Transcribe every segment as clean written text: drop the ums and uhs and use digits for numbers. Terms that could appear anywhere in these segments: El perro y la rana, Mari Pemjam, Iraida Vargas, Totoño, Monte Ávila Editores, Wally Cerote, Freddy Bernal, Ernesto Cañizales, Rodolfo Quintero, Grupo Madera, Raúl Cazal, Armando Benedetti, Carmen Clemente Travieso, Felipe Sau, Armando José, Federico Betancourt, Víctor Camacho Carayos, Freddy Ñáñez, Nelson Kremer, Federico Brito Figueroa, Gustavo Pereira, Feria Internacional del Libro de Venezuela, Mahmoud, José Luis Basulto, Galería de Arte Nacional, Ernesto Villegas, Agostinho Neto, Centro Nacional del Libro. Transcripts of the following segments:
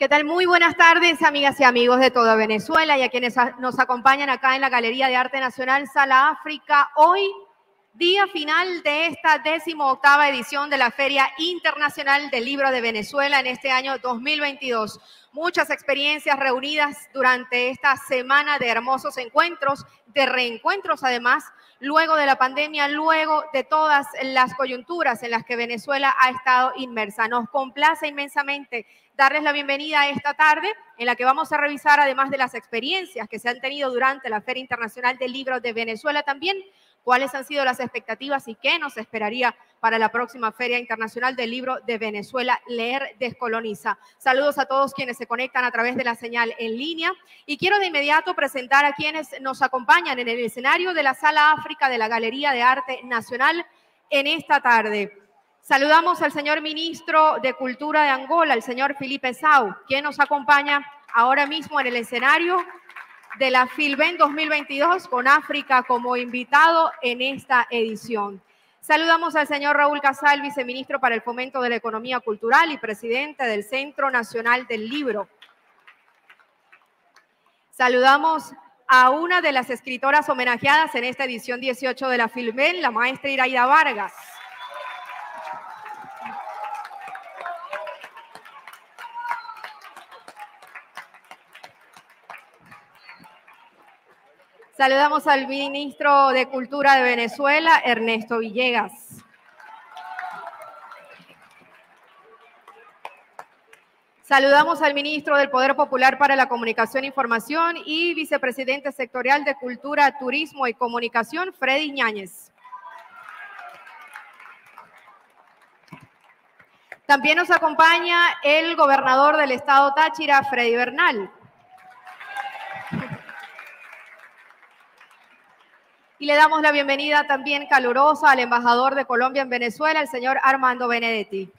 ¿Qué tal? Muy buenas tardes, amigas y amigos de toda Venezuela y a quienes nos acompañan acá en la Galería de Arte Nacional, Sala África. Hoy, día final de esta 18ª edición de la Feria Internacional del Libro de Venezuela en este año 2022. Muchas experiencias reunidas durante esta semana de hermosos encuentros, de reencuentros además, luego de la pandemia, luego de todas las coyunturas en las que Venezuela ha estado inmersa. Nos complace inmensamente darles la bienvenida a esta tarde en la que vamos a revisar, además de las experiencias que se han tenido durante la Feria Internacional del Libro de Venezuela, también cuáles han sido las expectativas y qué nos esperaría para la próxima Feria Internacional del Libro de Venezuela. Leer descoloniza. Saludos a todos quienes se conectan a través de la señal en línea. Y quiero de inmediato presentar a quienes nos acompañan en el escenario de la Sala África de la Galería de Arte Nacional en esta tarde. Saludamos al señor ministro de Cultura de Angola, el señor Felipe Sau, quien nos acompaña ahora mismo en el escenario de la FILVEN 2022 con África como invitado en esta edición. Saludamos al señor Raúl Cazal, viceministro para el Fomento de la Economía Cultural y presidente del Centro Nacional del Libro. Saludamos a una de las escritoras homenajeadas en esta edición 18 de la FILVEN, la maestra Iraida Vargas. Saludamos al ministro de Cultura de Venezuela, Ernesto Villegas. Saludamos al ministro del Poder Popular para la Comunicación e Información y vicepresidente sectorial de Cultura, Turismo y Comunicación, Freddy Ñáñez. También nos acompaña el gobernador del estado Táchira, Freddy Bernal. Y le damos la bienvenida también calurosa al embajador de Colombia en Venezuela, el señor Armando Benedetti.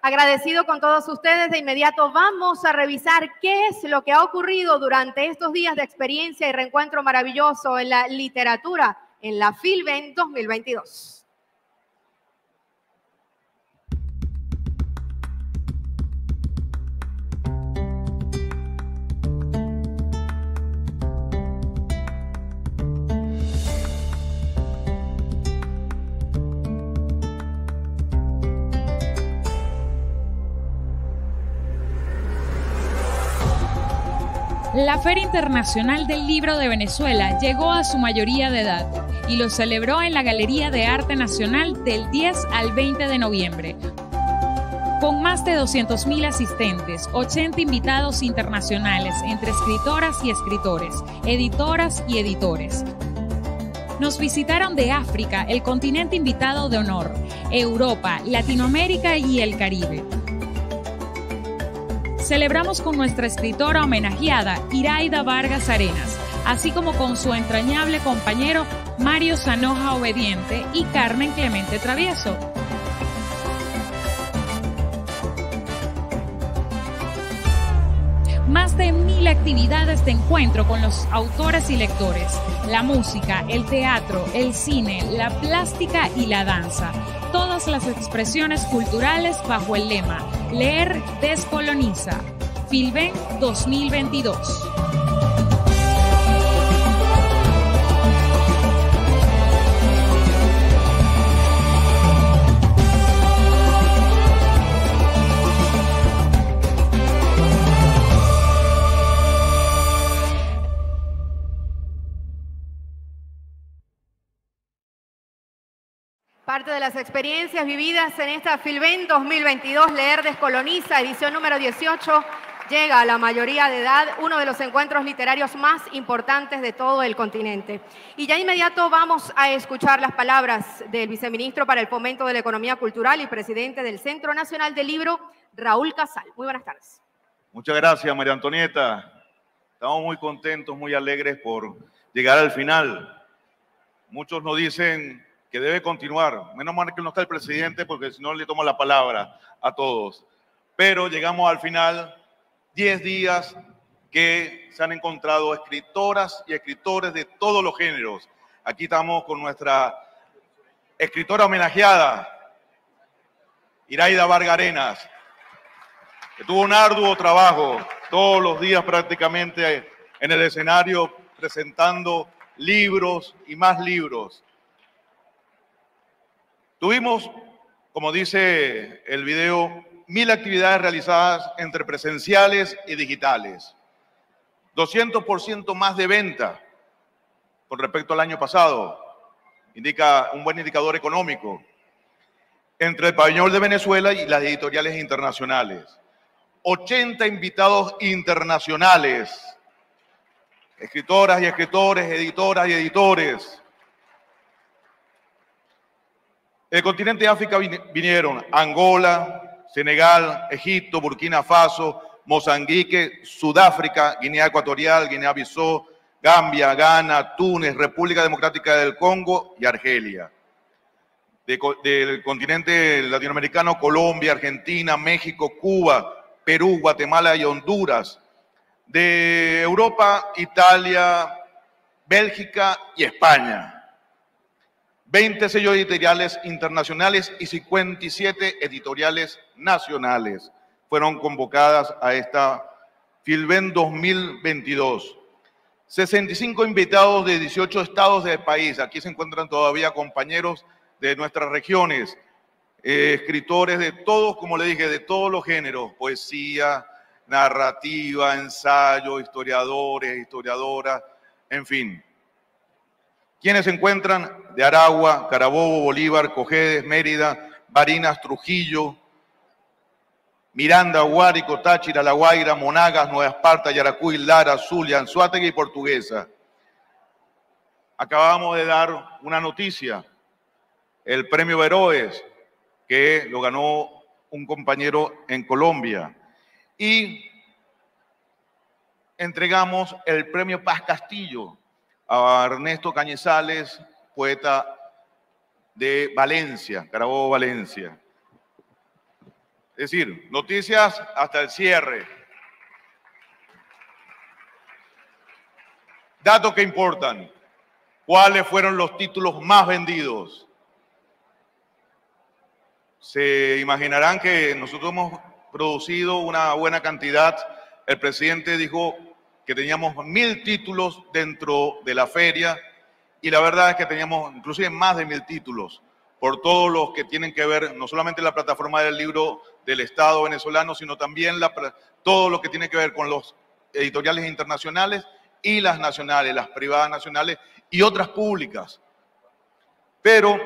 Agradecido con todos ustedes, de inmediato vamos a revisar qué es lo que ha ocurrido durante estos días de experiencia y reencuentro maravilloso en la literatura en la FILVEN 2022. La Feria Internacional del Libro de Venezuela llegó a su mayoría de edad y lo celebró en la Galería de Arte Nacional del 10 al 20 de noviembre, con más de 200.000 asistentes, 80 invitados internacionales entre escritoras y escritores, editoras y editores. Nos visitaron de África, el continente invitado de honor, Europa, Latinoamérica y el Caribe. Celebramos con nuestra escritora homenajeada, Iraida Vargas Arenas, así como con su entrañable compañero Mario Sanoja Obediente y Carmen Clemente Travieso. Más de 1000 actividades de encuentro con los autores y lectores, la música, el teatro, el cine, la plástica y la danza. Todas las expresiones culturales bajo el lema Leer descoloniza. FILVEN 2022. Parte de las experiencias vividas en esta FILVEN 2022, Leer descoloniza, edición número 18, llega a la mayoría de edad, uno de los encuentros literarios más importantes de todo el continente. Y ya inmediato vamos a escuchar las palabras del viceministro para el Fomento de la Economía Cultural y presidente del Centro Nacional del Libro, Raúl Cazal. Muy buenas tardes. Muchas gracias, María Antonieta. Estamos muy contentos, muy alegres por llegar al final. Muchos nos dicen que debe continuar. Menos mal que no está el presidente, porque si no le tomo la palabra a todos. Pero llegamos al final, 10 días que se han encontrado escritoras y escritores de todos los géneros. Aquí estamos con nuestra escritora homenajeada, Iraida Vargas, que tuvo un arduo trabajo todos los días prácticamente en el escenario presentando libros y más libros. Tuvimos, como dice el video, 1000 actividades realizadas entre presenciales y digitales. 200% más de venta con respecto al año pasado. Indica un buen indicador económico. Entre el pabellón de Venezuela y las editoriales internacionales. 80 invitados internacionales. Escritoras y escritores, editoras y editores. Del continente de África vinieron Angola, Senegal, Egipto, Burkina Faso, Mozambique, Sudáfrica, Guinea Ecuatorial, Guinea-Bissau, Gambia, Ghana, Túnez, República Democrática del Congo y Argelia. Del continente latinoamericano, Colombia, Argentina, México, Cuba, Perú, Guatemala y Honduras. De Europa, Italia, Bélgica y España. 20 sellos editoriales internacionales y 57 editoriales nacionales fueron convocadas a esta FILVEN 2022. 65 invitados de 18 estados del país. Aquí se encuentran todavía compañeros de nuestras regiones, escritores de todos, como le dije, de todos los géneros, poesía, narrativa, ensayo, historiadores, historiadoras, en fin. Quienes se encuentran de Aragua, Carabobo, Bolívar, Cojedes, Mérida, Barinas, Trujillo, Miranda, Guárico, Táchira, La Guaira, Monagas, Nueva Esparta, Yaracuy, Lara, Zulia, Anzoátegui y Portuguesa. Acabamos de dar una noticia, el premio Veroes, que lo ganó un compañero en Colombia. Y entregamos el premio Paz Castillo a Ernesto Cañizales, poeta de Valencia, Carabobo, Valencia. Es decir, noticias hasta el cierre. Datos que importan. ¿Cuáles fueron los títulos más vendidos? Se imaginarán que nosotros hemos producido una buena cantidad. El presidente dijo que teníamos 1000 títulos dentro de la feria y la verdad es que teníamos inclusive más de 1000 títulos por todos los que tienen que ver no solamente la plataforma del libro del Estado venezolano, sino también todo lo que tiene que ver con los editoriales internacionales y las nacionales, las privadas nacionales y otras públicas. Pero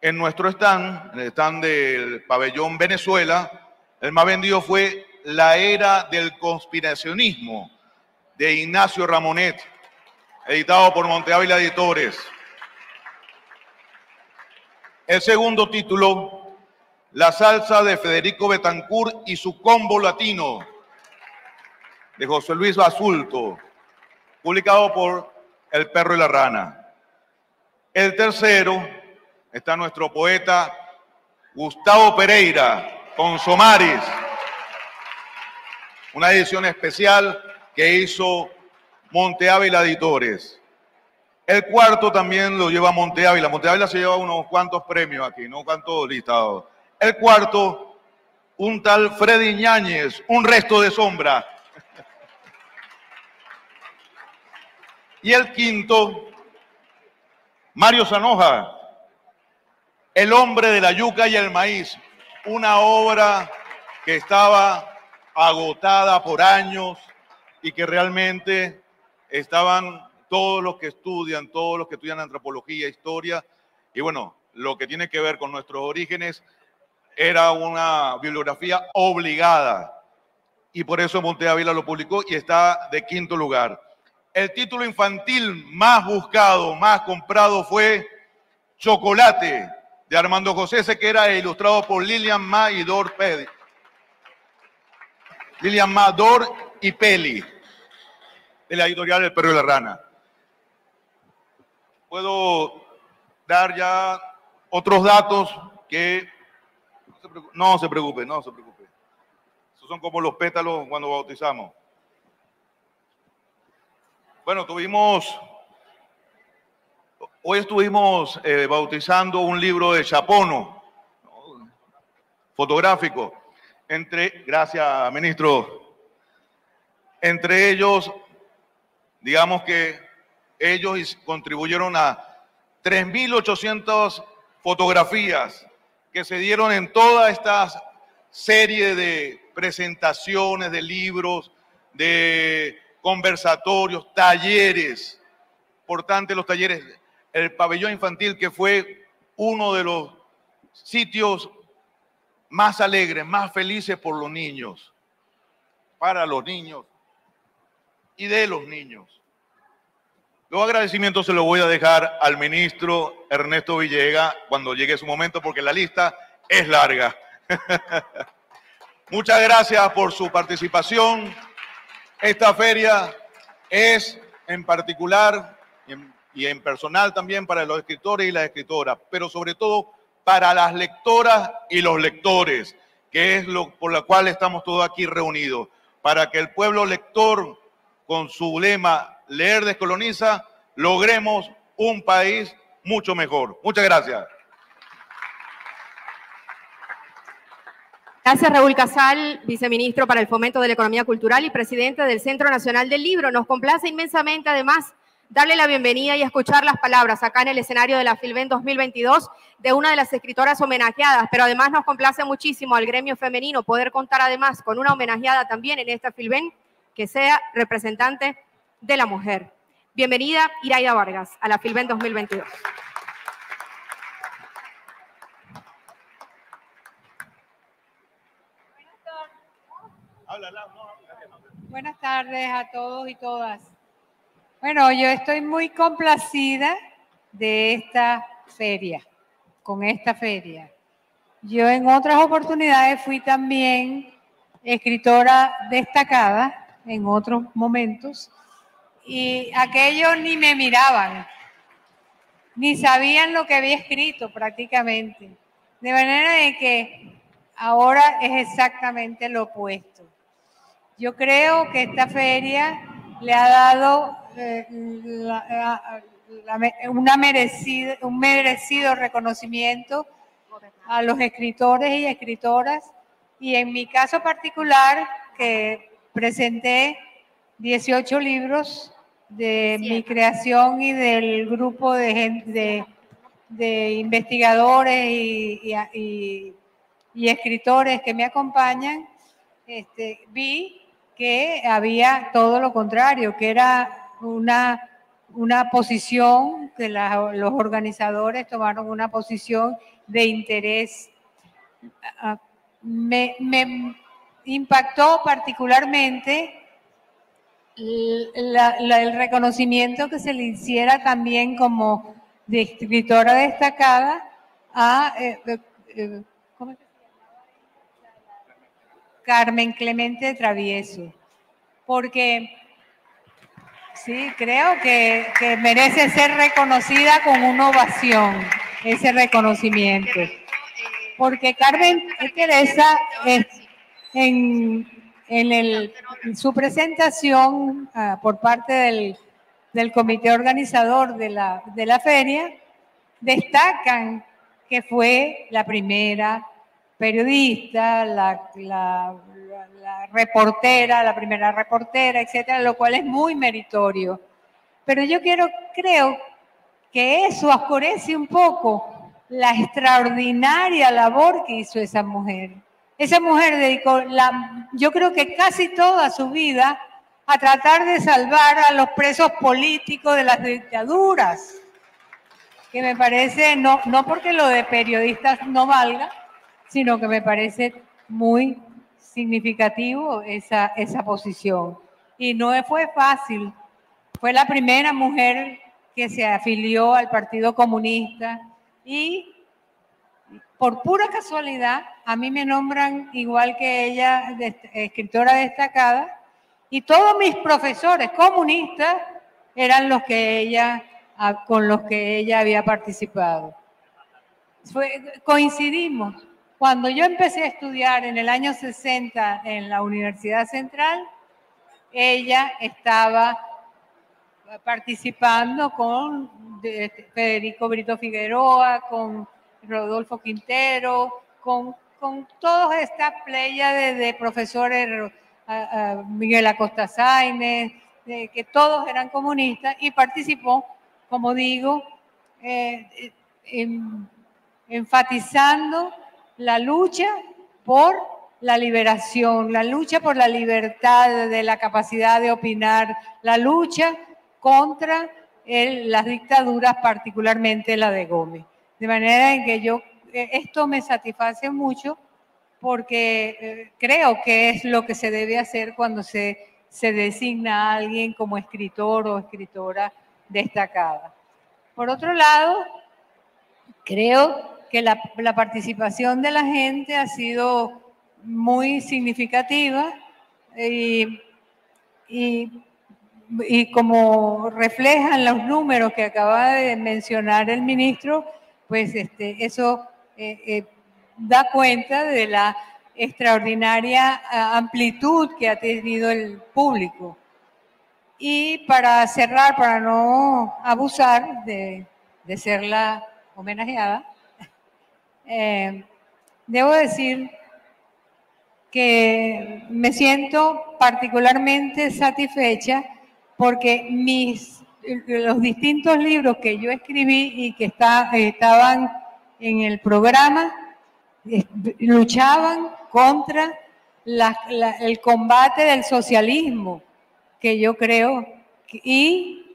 en nuestro stand, en el stand del pabellón Venezuela, el más vendido fue La Era del Conspiracionismo, de Ignacio Ramonet, editado por Monte Ávila Editores. El segundo título, La Salsa de Federico Betancourt y su Combo Latino, de José Luis Basulto, publicado por El Perro y la Rana. El tercero, está nuestro poeta Gustavo Pereira, con Somaris, una edición especial que hizo Monte Ávila Editores. El cuarto también lo lleva Monte Ávila. Monte Ávila se lleva unos cuantos premios aquí, no cuantos listados. El cuarto, un tal Freddy Ñáñez, Un Resto de Sombra. Y el quinto, Mario Sanoja, El Hombre de la Yuca y el Maíz, una obra que estaba agotada por años y que realmente estaban todos los que estudian antropología, historia, y bueno, lo que tiene que ver con nuestros orígenes era una bibliografía obligada, y por eso Monte Ávila lo publicó y está de quinto lugar. El título infantil más buscado, más comprado fue Chocolate, de Armando José, ese que era ilustrado por Lilian Ma y Dor Peli. Lilian Ma, Dor y Peli, de la editorial El Perro y la Rana. Puedo dar ya otros datos que... No se preocupe. Esos son como los pétalos cuando bautizamos. Bueno, hoy estuvimos bautizando un libro de Chapono. fotográficos. Gracias, ministro. Entre ellos, digamos que ellos contribuyeron a 3.800 fotografías que se dieron en toda esta serie de presentaciones, de libros, de conversatorios, talleres. Importante los talleres. El pabellón infantil, que fue uno de los sitios más alegres, más felices por los niños, para los niños y de los niños. Los agradecimientos se los voy a dejar al ministro Ernesto Villegas cuando llegue su momento, porque la lista es larga. Muchas gracias por su participación. Esta feria es en particular y en personal también para los escritores y las escritoras, pero sobre todo para las lectoras y los lectores, que es lo por la cual estamos todos aquí reunidos, para que el pueblo lector, con su lema "Leer descoloniza", logremos un país mucho mejor. Muchas gracias. Gracias, Raúl Cazal, viceministro para el Fomento de la Economía Cultural y presidente del Centro Nacional del Libro. Nos complace inmensamente, además, darle la bienvenida y escuchar las palabras acá en el escenario de la FILVEN 2022 de una de las escritoras homenajeadas, pero además nos complace muchísimo al gremio femenino poder contar además con una homenajeada también en esta FILVEN que sea representante de la mujer. Bienvenida, Iraida Vargas, a la FILVEN 2022. Buenas tardes a todos y todas. Bueno, yo estoy muy complacida de esta feria, con esta feria. Yo en otras oportunidades fui también escritora destacada en otros momentos y aquellos ni me miraban, ni sabían lo que había escrito prácticamente. De manera de que ahora es exactamente lo opuesto. Yo creo que esta feria le ha dado un merecido reconocimiento a los escritores y escritoras, y en mi caso particular, que presenté 18 libros de mi creación y del grupo de investigadores y escritores que me acompañan, vi que había todo lo contrario, que era una posición, que los organizadores tomaron una posición de interés. Me impactó particularmente el reconocimiento que se le hiciera también como de escritora destacada a ¿cómo es que se llama? Carmen Clemente Travieso, porque sí, creo que merece ser reconocida con una ovación, ese reconocimiento. Porque Carmen Teresa, en su presentación por parte del comité organizador de la feria, destacan que fue la primera periodista, la reportera, la primera reportera, etcétera, lo cual es muy meritorio. Pero yo creo que eso oscurece un poco la extraordinaria labor que hizo esa mujer. Esa mujer dedicó, yo creo que casi toda su vida, a tratar de salvar a los presos políticos de las dictaduras, que me parece, no porque lo de periodistas no valga, sino que me parece muy significativo esa posición. Y no fue fácil. Fue la primera mujer que se afilió al Partido Comunista y por pura casualidad a mí me nombran igual que ella, escritora destacada, y todos mis profesores comunistas eran los que con los que ella había participado. Coincidimos. Cuando yo empecé a estudiar en el año 60 en la Universidad Central, ella estaba participando con Federico Brito Figueroa, con Rodolfo Quintero, con con toda esta pléyade de profesores, Miguel Acosta Sáenz, que todos eran comunistas, y participó, como digo, enfatizando la lucha por la liberación, la lucha por la libertad de la capacidad de opinar, la lucha contra las dictaduras, particularmente la de Gómez. De manera en que yo, esto me satisface mucho porque creo que es lo que se debe hacer cuando se designa a alguien como escritor o escritora destacada. Por otro lado, creo que la participación de la gente ha sido muy significativa y como reflejan los números que acaba de mencionar el ministro, pues eso da cuenta de la extraordinaria amplitud que ha tenido el público. Y para cerrar, para no abusar de ser la homenajeada, debo decir que me siento particularmente satisfecha porque los distintos libros que yo escribí y que estaban en el programa luchaban contra el combate del socialismo, que yo creo, y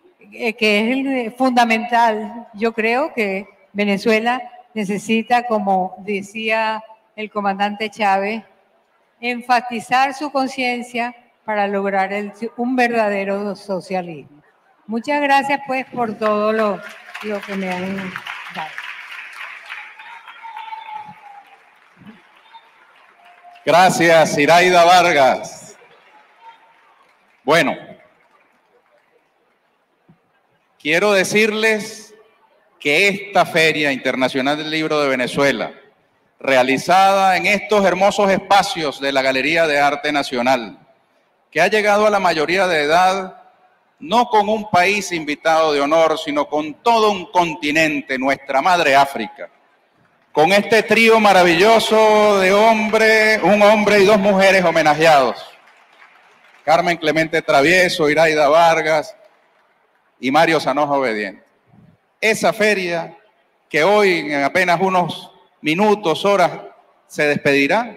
que es fundamental. Yo creo que Venezuela necesita, como decía el comandante Chávez, enfatizar su conciencia para lograr un verdadero socialismo. Muchas gracias, pues, por todo lo que me han dado. Gracias, Iraida Vargas. Bueno, quiero decirles que esta Feria Internacional del Libro de Venezuela, realizada en estos hermosos espacios de la Galería de Arte Nacional, que ha llegado a la mayoría de edad, no con un país invitado de honor, sino con todo un continente, nuestra madre África. Con este trío maravilloso de un hombre y dos mujeres homenajeados. Carmen Clemente Travieso, Iraida Vargas y Mario Sanoja Obediente. Esa feria que hoy, en apenas unos minutos, horas, se despedirá,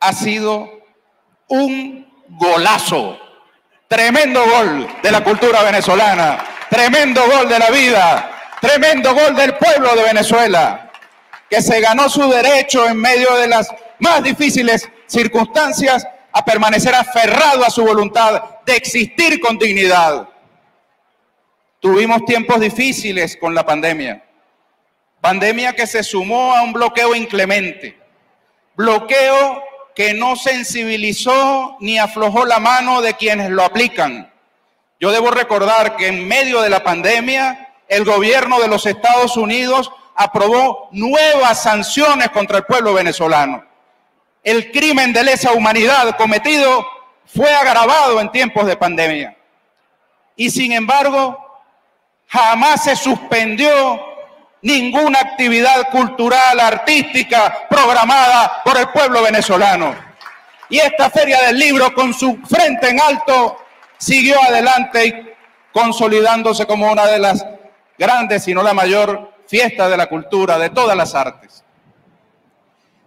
ha sido un golazo. Tremendo gol de la cultura venezolana, tremendo gol de la vida, tremendo gol del pueblo de Venezuela, que se ganó su derecho en medio de las más difíciles circunstancias a permanecer aferrado a su voluntad de existir con dignidad. Tuvimos tiempos difíciles con la pandemia, pandemia que se sumó a un bloqueo inclemente, bloqueo que no sensibilizó ni aflojó la mano de quienes lo aplican. Yo debo recordar que en medio de la pandemia, el gobierno de los Estados Unidos aprobó nuevas sanciones contra el pueblo venezolano. El crimen de lesa humanidad cometido fue agravado en tiempos de pandemia. Y sin embargo, jamás se suspendió ninguna actividad cultural, artística, programada por el pueblo venezolano. Y esta Feria del Libro, con su frente en alto, siguió adelante y consolidándose como una de las grandes, si no la mayor, fiesta de la cultura, de todas las artes.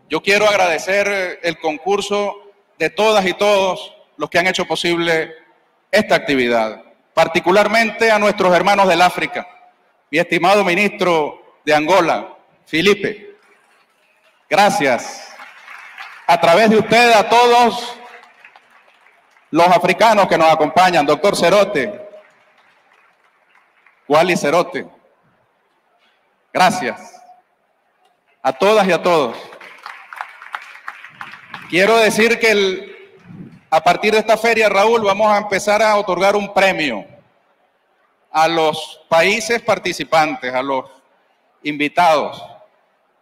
Yo quiero agradecer el concurso de todas y todos los que han hecho posible esta actividad, particularmente a nuestros hermanos del África. Mi estimado ministro de Angola, Felipe, gracias. A través de usted, a todos los africanos que nos acompañan, doctor Cerote, Wally Cerote, gracias. A todas y a todos. Quiero decir que a partir de esta feria, Raúl, vamos a empezar a otorgar un premio a los países participantes, a los invitados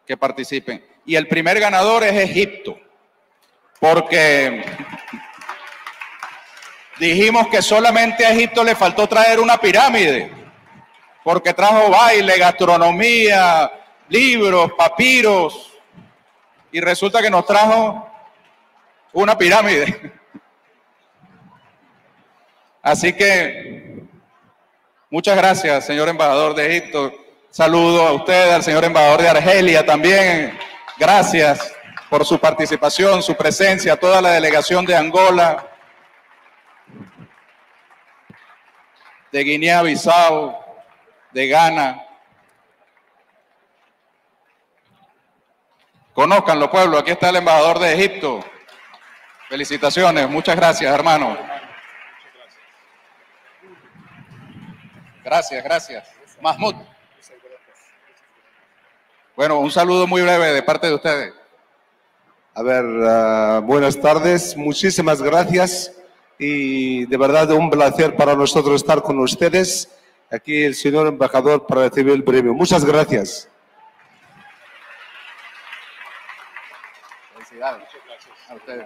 que participen. Y el primer ganador es Egipto, porque dijimos que solamente a Egipto le faltó traer una pirámide, porque trajo baile, gastronomía, libros, papiros, y resulta que nos trajo una pirámide. Así que muchas gracias, señor embajador de Egipto. Saludo a usted, al señor embajador de Argelia también. Gracias por su participación, su presencia, a toda la delegación de Angola, de Guinea-Bissau, de Ghana. Conozcan los pueblos, aquí está el embajador de Egipto. Felicitaciones, muchas gracias, hermano. Gracias, gracias. Mahmoud. Bueno, un saludo muy breve de parte de ustedes. A ver, buenas tardes, muchísimas gracias y de verdad un placer para nosotros estar con ustedes. Aquí el señor embajador para recibir el premio. Muchas gracias. Felicidades. A ustedes.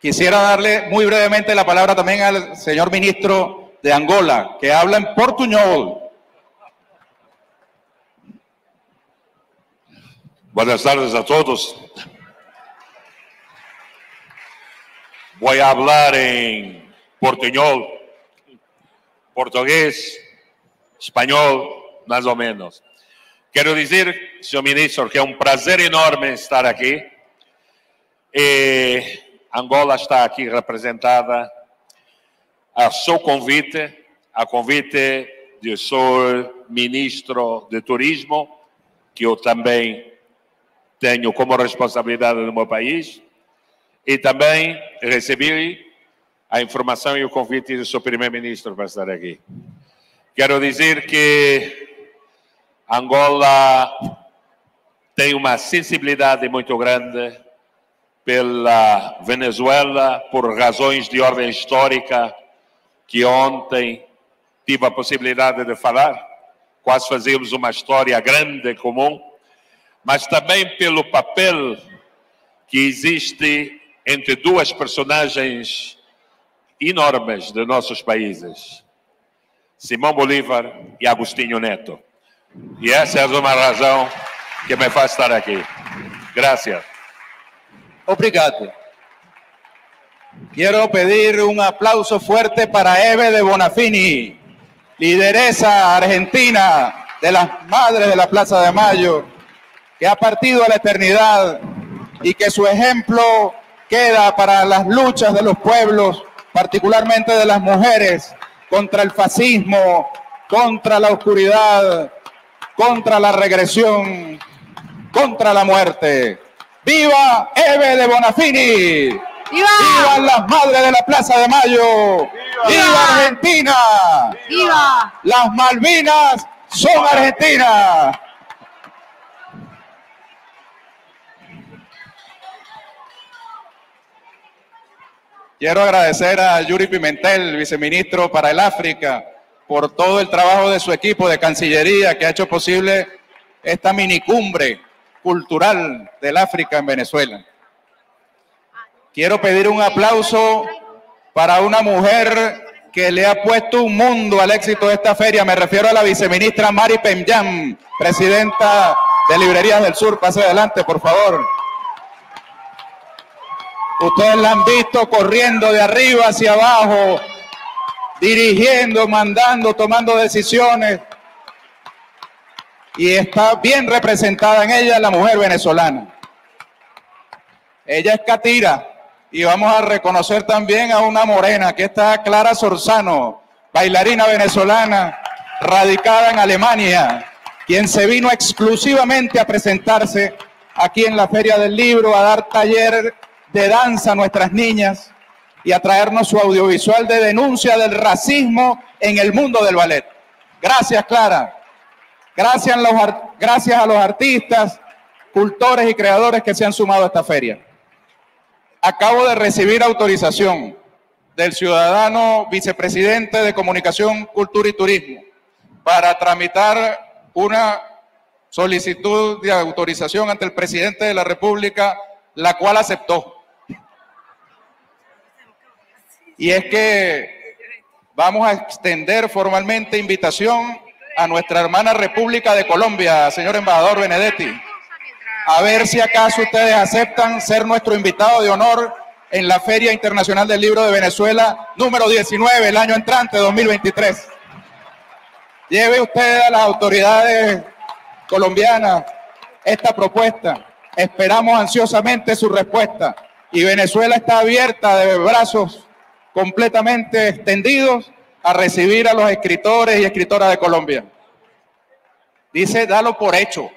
Quisiera darle muy brevemente la palabra también al señor ministro de Angola, que habla en portuñol. Buenas tardes a todos. Voy a hablar en portuñol, portugués, español, más o menos. Quiero decir, señor ministro, que es un placer enorme estar aquí. Angola está aquí representada a su convite, a convite de su ministro de Turismo, que yo también tenho como responsabilidade no meu país, e também recebi a informação e o convite do seu primeiro-ministro para estar aqui. Quero dizer que Angola tem uma sensibilidade muito grande pela Venezuela, por razões de ordem histórica, que ontem tive a possibilidade de falar, quase fazíamos uma história grande comum, mas também pelo papel que existe entre duas personagens enormes de nossos países, Simão Bolívar e Agostinho Neto. E essa é uma razão que me faz estar aqui. Gracias. Obrigado. Quero pedir um aplauso forte para Hebe de Bonafini, lideresa argentina de las Madres de la Plaza de Mayo, que ha partido a la eternidad y que su ejemplo queda para las luchas de los pueblos, particularmente de las mujeres, contra el fascismo, contra la oscuridad, contra la regresión, contra la muerte. ¡Viva Hebe de Bonafini! ¡Viva! ¡Viva las Madres de la Plaza de Mayo! ¡Viva, viva Argentina! ¡Viva! ¡Las Malvinas son argentinas! Quiero agradecer a Yuri Pimentel, viceministro para el África, por todo el trabajo de su equipo de Cancillería que ha hecho posible esta minicumbre cultural del África en Venezuela. Quiero pedir un aplauso para una mujer que le ha puesto un mundo al éxito de esta feria. Me refiero a la viceministra Mari Pemjam, presidenta de Librerías del Sur. Pase adelante, por favor. Ustedes la han visto corriendo de arriba hacia abajo, dirigiendo, mandando, tomando decisiones. Y está bien representada en ella la mujer venezolana. Ella es catira. Y vamos a reconocer también a una morena, que está Clara Sorzano, bailarina venezolana, radicada en Alemania, quien se vino exclusivamente a presentarse aquí en la Feria del Libro, a dar taller de danza a nuestras niñas y a traernos su audiovisual de denuncia del racismo en el mundo del ballet. Gracias, Clara. Gracias a los artistas, cultores y creadores que se han sumado a esta feria. Acabo de recibir autorización del ciudadano vicepresidente de Comunicación, Cultura y Turismo para tramitar una solicitud de autorización ante el presidente de la República, la cual aceptó. Y es que vamos a extender formalmente invitación a nuestra hermana República de Colombia, señor embajador Benedetti. a ver si acaso ustedes aceptan ser nuestro invitado de honor en la Feria Internacional del Libro de Venezuela número 19, el año entrante, 2023. Lleve usted a las autoridades colombianas esta propuesta. Esperamos ansiosamente su respuesta. Y Venezuela está abierta, de brazos completamente extendidos, a recibir a los escritores y escritoras de Colombia. Dice, dalo por hecho.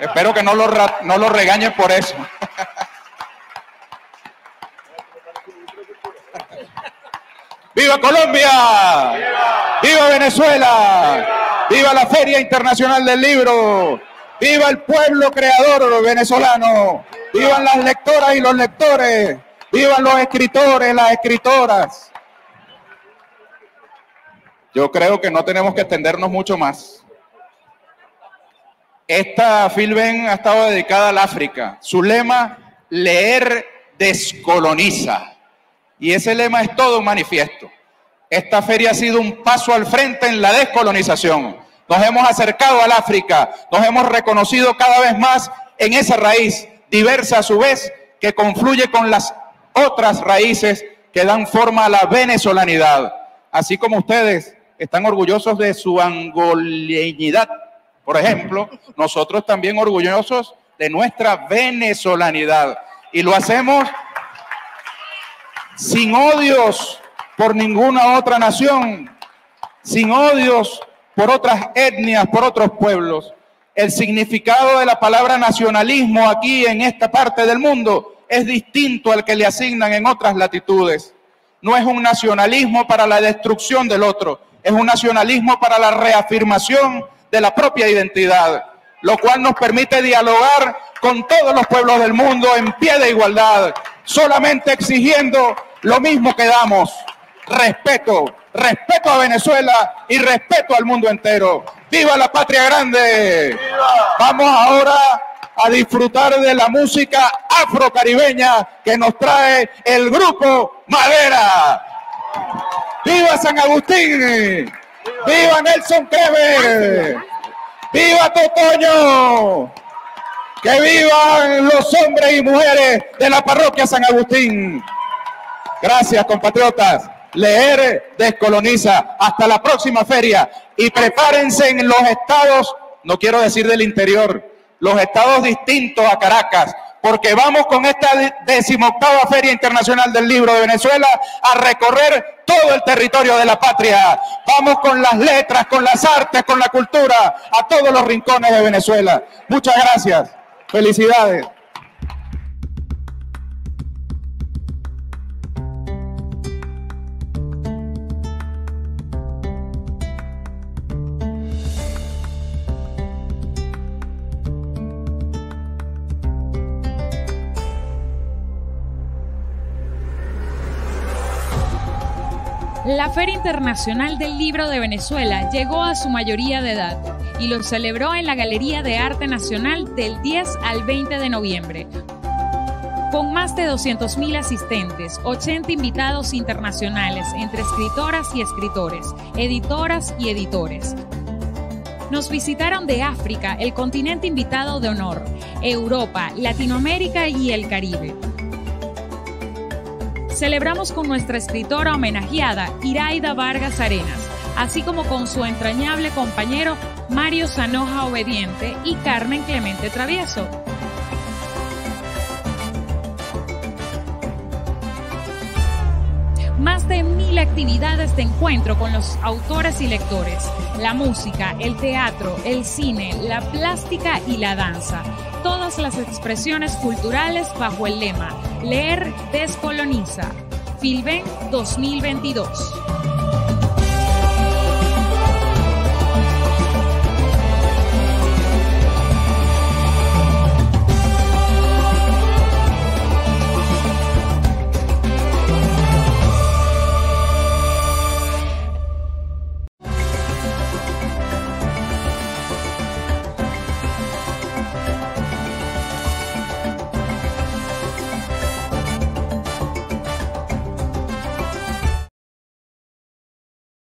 Espero que no lo regañen por eso. ¡Viva Colombia! ¡Viva, viva Venezuela! ¡Viva, viva la Feria Internacional del Libro! ¡Viva el pueblo creador venezolano! ¡Vivan las lectoras y los lectores! ¡Vivan los escritores, las escritoras! Yo creo que no tenemos que extendernos mucho más. Esta Filven ha estado dedicada al África. Su lema, leer descoloniza. Y ese lema es todo un manifiesto. Esta feria ha sido un paso al frente en la descolonización. Nos hemos acercado al África, nos hemos reconocido cada vez más en esa raíz, diversa a su vez, que confluye con las otras raíces que dan forma a la venezolanidad. Así como ustedes están orgullosos de su angoleñidad, por ejemplo, nosotros también orgullosos de nuestra venezolanidad. Y lo hacemos sin odios por ninguna otra nación, sin odios por otras etnias, por otros pueblos. El significado de la palabra nacionalismo aquí en esta parte del mundo es distinto al que le asignan en otras latitudes. No es un nacionalismo para la destrucción del otro, es un nacionalismo para la reafirmación de la propia identidad, lo cual nos permite dialogar con todos los pueblos del mundo en pie de igualdad, solamente exigiendo lo mismo que damos, respeto, respeto a Venezuela y respeto al mundo entero. ¡Viva la patria grande! ¡Viva! Vamos ahora a disfrutar de la música afrocaribeña que nos trae el grupo Madera. ¡Viva San Agustín! ¡Viva, viva Nelson Kremer! ¡Viva Totoño! ¡Que vivan los hombres y mujeres de la parroquia San Agustín! Gracias, compatriotas. Leer descoloniza. Hasta la próxima feria. Y prepárense en los estados, no quiero decir del interior, los estados distintos a Caracas, porque vamos con esta 18ª Feria Internacional del Libro de Venezuela a recorrer todo el territorio de la patria. Vamos con las letras, con las artes, con la cultura, a todos los rincones de Venezuela. Muchas gracias. Felicidades. La Feria Internacional del Libro de Venezuela llegó a su mayoría de edad y lo celebró en la Galería de Arte Nacional del 10 al 20 de noviembre, con más de 200.000 asistentes, 80 invitados internacionales, entre escritoras y escritores, editoras y editores. Nos visitaron de África, el continente invitado de honor, Europa, Latinoamérica y el Caribe. Celebramos con nuestra escritora homenajeada, Iraida Vargas Arenas, así como con su entrañable compañero Mario Sanoja Obediente y Carmen Clemente Travieso. Más de 1000 actividades de encuentro con los autores y lectores, la música, el teatro, el cine, la plástica y la danza. Todas las expresiones culturales bajo el lema Leer descoloniza. Filven 2022.